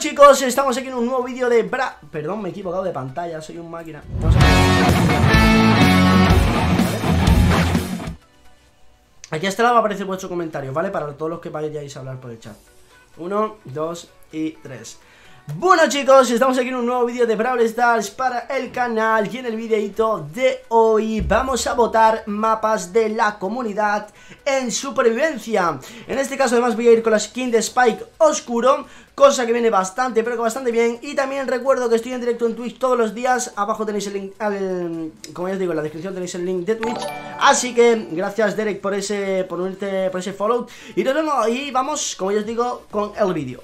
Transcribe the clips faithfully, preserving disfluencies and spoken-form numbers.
Bueno, chicos, estamos aquí en un nuevo vídeo de Bra... Perdón, me he equivocado de pantalla, soy un máquina. Vamos a... Aquí a este lado va a aparecer vuestro comentario, ¿vale? Para todos los que vayáis a hablar por el chat. Uno, dos y tres. Bueno, chicos, estamos aquí en un nuevo vídeo de Brawl Stars para el canal. Y en el videito de hoy vamos a votar mapas de la comunidad en supervivencia. En este caso además voy a ir con la skin de Spike Oscuro, cosa que viene bastante, pero que bastante bien. Y también recuerdo que estoy en directo en Twitch todos los días. Abajo tenéis el link, al, como ya os digo, en la descripción tenéis el link de Twitch. Así que gracias, Derek, por ese, por unirte, por ese follow. Y nos vemos, y vamos, como ya os digo, con el vídeo.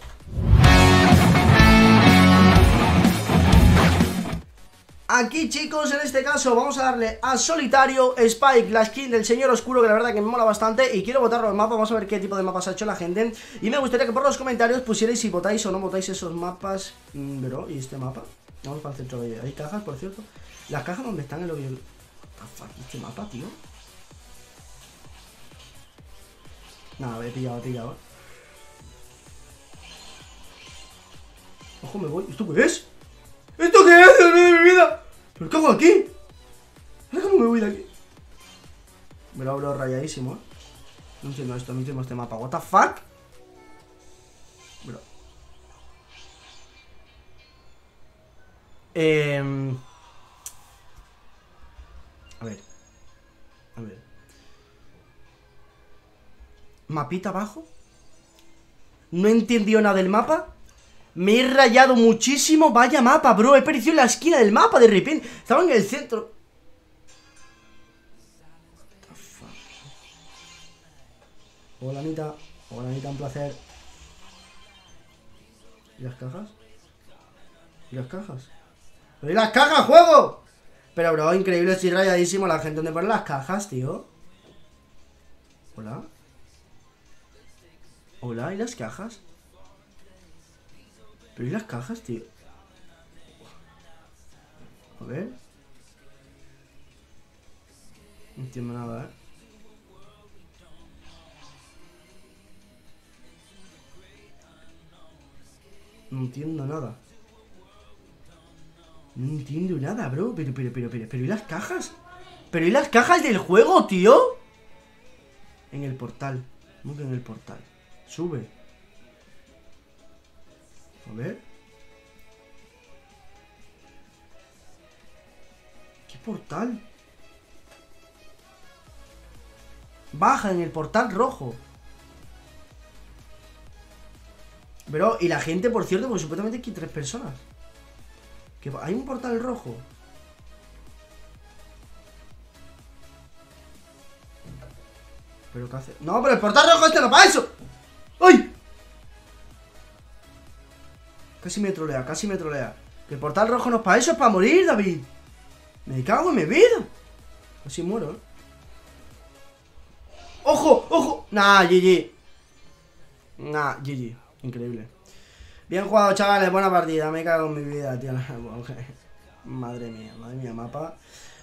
Aquí, chicos, en este caso vamos a darle a Solitario Spike, la skin del señor oscuro, que la verdad que me mola bastante. Y quiero votar los mapas, vamos a ver qué tipo de mapas ha hecho la gente. Y me gustaría que por los comentarios pusierais si votáis o no votáis esos mapas. Bro, ¿y este mapa? Vamos para el centro de... Hay cajas, por cierto. Las cajas donde están en lo que... What the fuck, este mapa, tío. Nada, he pillado, he pillado. Ojo, me voy. ¿Esto qué es? ¿Esto qué es? ¡Dios mío de mi vida! ¿Pero qué hago aquí? ¿Cómo me voy de aquí? Me lo hablo rayadísimo, eh. No entiendo esto, no entiendo este mapa. ¿What the fuck? Bro. Eh... A ver. A ver. Mapita abajo. No entendió nada del mapa. Me he rayado muchísimo. Vaya mapa, bro. He perecido en la esquina del mapa de repente. Estaba en el centro. What the fuck. Hola, Anita. Hola, Anita, un placer. ¿Y las cajas? ¿Y las cajas? ¡Pero y las cajas, juego! Pero, bro, increíble. Estoy rayadísimo. La gente, ¿dónde ponen las cajas, tío? Hola. Hola, ¿y las cajas? Pero ¿y las cajas, tío? A ver. No entiendo nada, eh. No entiendo nada. No entiendo nada, bro. Pero, pero, pero, pero, pero ¿y las cajas? ¿Pero y las cajas del juego, tío? En el portal. Nunca en el portal. Sube. A ver. ¿Qué portal? Baja en el portal rojo. Pero, y la gente, por cierto, porque supuestamente aquí hay tres personas. ¿Que hay un portal rojo? ¿Pero qué hace? No, pero el portal rojo este no para eso. ¡Ay! Casi me trolea, casi me trolea. Que el portal rojo no es para eso, es para morir, David. Me cago en mi vida. Así muero, ¿eh? ¡Ojo! ¡Ojo! Nah, G G. Nah, G G. Increíble. Bien jugado, chavales. Buena partida. Me cago en mi vida, tío. Madre mía, madre mía, mapa.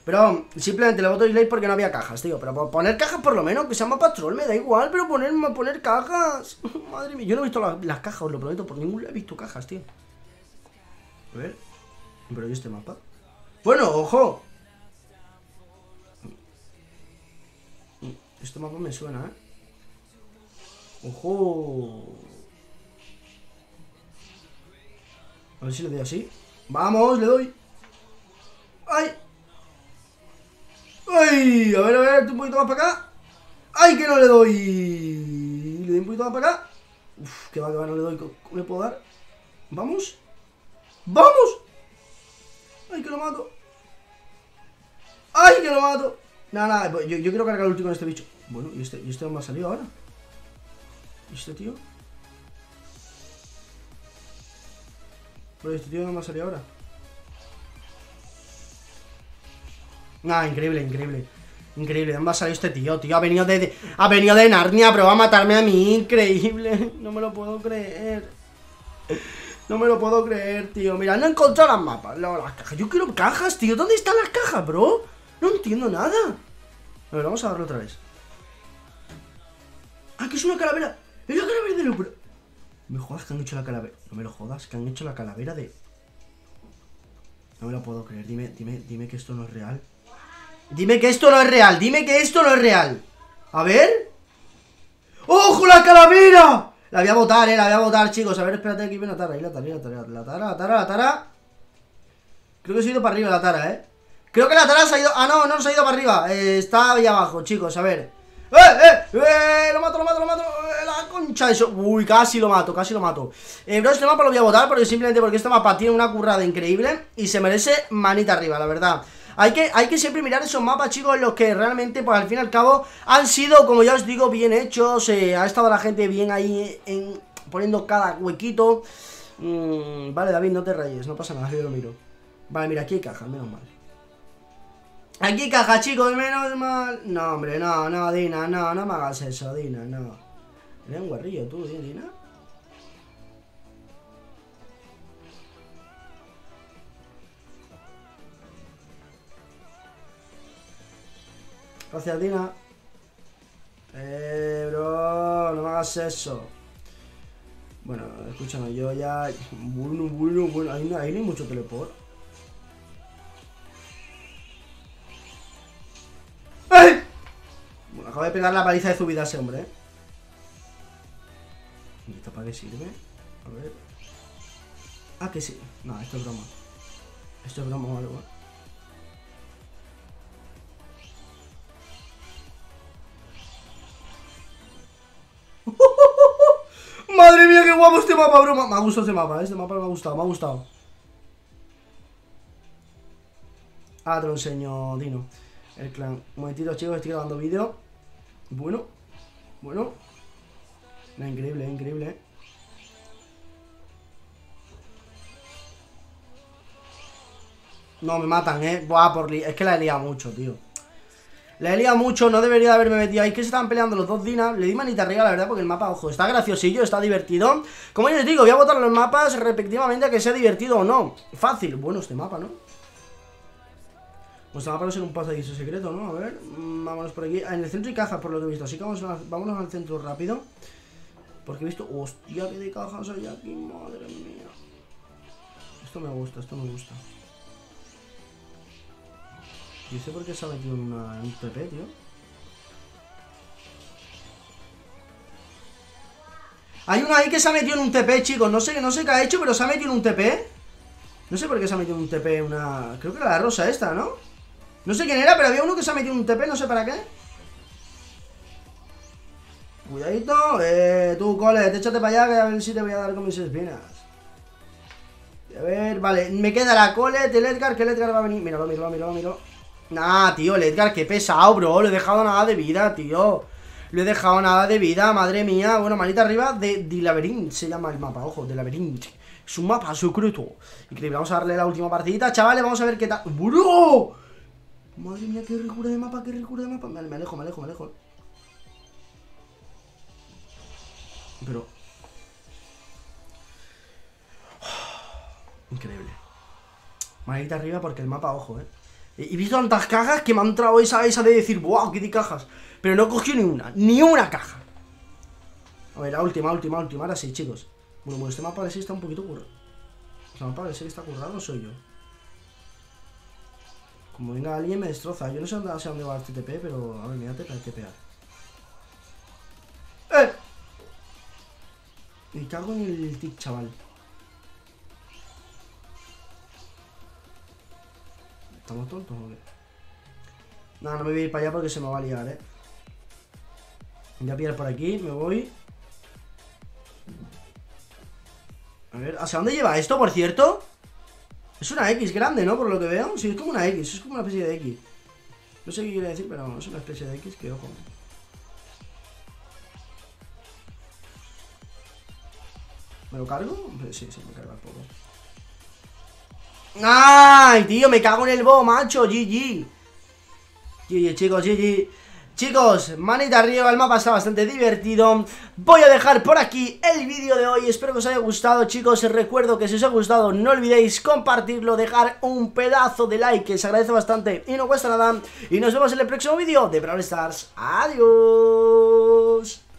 Pero simplemente le voto dislike porque no había cajas, tío. Pero poner cajas por lo menos, que sea mapa troll, me da igual. Pero poner, poner cajas. Madre mía, yo no he visto la, las cajas, os lo prometo. Por ningún lado he visto cajas, tío. A ver. Pero yo este mapa. Bueno, ojo. Este mapa me suena, eh. Ojo. A ver si le doy así. Vamos, le doy. ¡Ay! ¡Ay! A ver, a ver, un poquito más para acá. ¡Ay, que no le doy! Le doy un poquito más para acá. Uf, que va, que va, no le doy. ¿Cómo le puedo dar? ¡Vamos! ¡Vamos! ¡Ay, que lo mato! ¡Ay, que lo mato! Nada, nada, yo, yo quiero cargar el último en este bicho. Bueno, ¿y este, y este dónde ha salido ahora? ¿Y este tío? Pero este tío no me ha salido ahora. Nah, increíble, increíble. Increíble, ¿de dónde ha salido este tío? Tío, ha venido de, de ha venido de Narnia, pero va a matarme a mí. Increíble, no me lo puedo creer. No me lo puedo creer, tío. Mira, no he encontrado las mapas, no, las cajas. Yo quiero cajas, tío, ¿dónde están las cajas, bro? No entiendo nada. A ver, vamos a darle otra vez. Ah, que es una calavera. Es una calavera de locura. Me jodas que han hecho la calavera. No me lo jodas, que han hecho la calavera de... No me lo puedo creer. Dime, dime, dime que esto no es real. Dime que esto no es real. Dime que esto no es real. A ver. ¡Ojo la calavera! La voy a botar, eh. La voy a botar, chicos. A ver, espérate aquí. Ven la tara. Ahí la tara, la tara, la tara, la tara, la tara. Creo que se ha ido para arriba la tara, eh. Creo que la tara se ha ido... Ah, no, no se ha ido para arriba. Eh, está ahí abajo, chicos. A ver. ¡Eh, eh! ¡Eh! Lo mato, lo mato, lo mato. La concha de eso. Uy, casi lo mato, casi lo mato. Eh, bro, este mapa lo voy a botar porque simplemente porque este mapa tiene una currada increíble y se merece manita arriba, la verdad. Hay que, hay que siempre mirar esos mapas, chicos, los que realmente, pues al fin y al cabo, han sido, como ya os digo, bien hechos. Eh, ha estado la gente bien ahí en, poniendo cada huequito. Mm, vale, David, no te rayes, no pasa nada, yo lo miro. Vale, mira, aquí hay caja, menos mal. Aquí hay caja, chicos, menos mal. No, hombre, no, no, Dina, no, no me hagas eso, Dina, no. Eres un guarrillo tú, Dina. Gracias, Dina. Eh, bro, no me hagas eso. Bueno, escúchame, yo ya... Bueno, bueno, bueno, ahí no, ahí no hay mucho teleport. ¡Ay! Bueno, acabo de pegar la paliza de su vida a ese hombre, ¿eh? ¿Y esto para qué sirve? A ver... Ah, que sí. No, esto es broma. Esto es broma o algo, ¿eh? Madre mía, qué guapo este mapa, bro. Me ha gustado este mapa, este mapa me ha gustado, me ha gustado. Ah, te lo enseño, Dino. El clan. Un momentito, chicos, estoy grabando vídeo. Bueno, bueno. No, increíble, increíble, ¿eh? No, me matan, eh. Buah, por li... Es que la he liado mucho, tío. La he liado mucho, no debería de haberme metido ahí. Es que se estaban peleando los dos Dinas. Le di manita arriba, la verdad, porque el mapa, ojo, está graciosillo, está divertido. Como yo les digo, voy a votar los mapas respectivamente a que sea divertido o no. Fácil. Bueno, este mapa, ¿no? Pues este mapa no será un pasadizo secreto, ¿no? A ver, vámonos por aquí. En el centro hay cajas, por lo que he visto. Así que vamos a, vámonos al centro rápido. Porque he visto... Hostia, que de cajas hay aquí, madre mía. Esto me gusta, esto me gusta. Yo sé por qué se ha metido en un T P, tío. Hay uno ahí que se ha metido en un T P, chicos. No sé, no sé qué ha hecho, pero se ha metido en un T P. No sé por qué se ha metido en un T P una... Creo que era la rosa esta, ¿no? No sé quién era, pero había uno que se ha metido en un T P, no sé para qué. Cuidadito. Eh, tú, Colet, échate para allá que a ver si te voy a dar con mis espinas. A ver, vale. Me queda la Colet, el Edgar, que el Edgar va a venir. Míralo, míralo, míralo, míralo. Nah, tío, el Edgar, qué pesado, bro. Le he dejado nada de vida, tío. Le he dejado nada de vida, madre mía. Bueno, manita arriba de, de Laberín. Se llama el mapa, ojo, de Laberín. Es un mapa secreto. Increíble, vamos a darle la última partidita, chavales. Vamos a ver qué tal. ¡Bro! Madre mía, qué ricura de mapa, qué ricura de mapa. Vale, me alejo, me alejo, me alejo. Pero... Increíble. Manita arriba porque el mapa, ojo, eh. He visto tantas cajas que me ha entrado esa, esa de decir, wow, qué de cajas. Pero no he cogido ni una, ni una caja. A ver, la última, última, última. Ahora sí, chicos. Bueno, bueno, este mapa parece que está un poquito currado. Este mapa parece que está currado, soy yo. Como venga alguien me destroza. Yo no sé dónde, hacia dónde va el T T P, pero a ver, mírate para el T P A. ¡Eh! Me cago en el tic, chaval. ¿Estamos tontos o qué? Nada, no me voy a ir para allá porque se me va a liar, eh. Voy a pillar por aquí, me voy. A ver, ¿hacia dónde lleva esto, por cierto? Es una X grande, ¿no? Por lo que veo. Sí, es como una X, es como una especie de X. No sé qué quiere decir, pero no, es una especie de X que, ojo. ¿Me lo cargo? Sí, sí, me carga un poco. ¡Ay, tío! Me cago en el bo, macho. G G. G G, chicos, G G. Chicos, manita arriba, el mapa está bastante divertido. Voy a dejar por aquí el vídeo de hoy. Espero que os haya gustado, chicos. Recuerdo que si os ha gustado, no olvidéis compartirlo, dejar un pedazo de like, que se agradece bastante y no cuesta nada. Y nos vemos en el próximo vídeo de Brawl Stars. Adiós.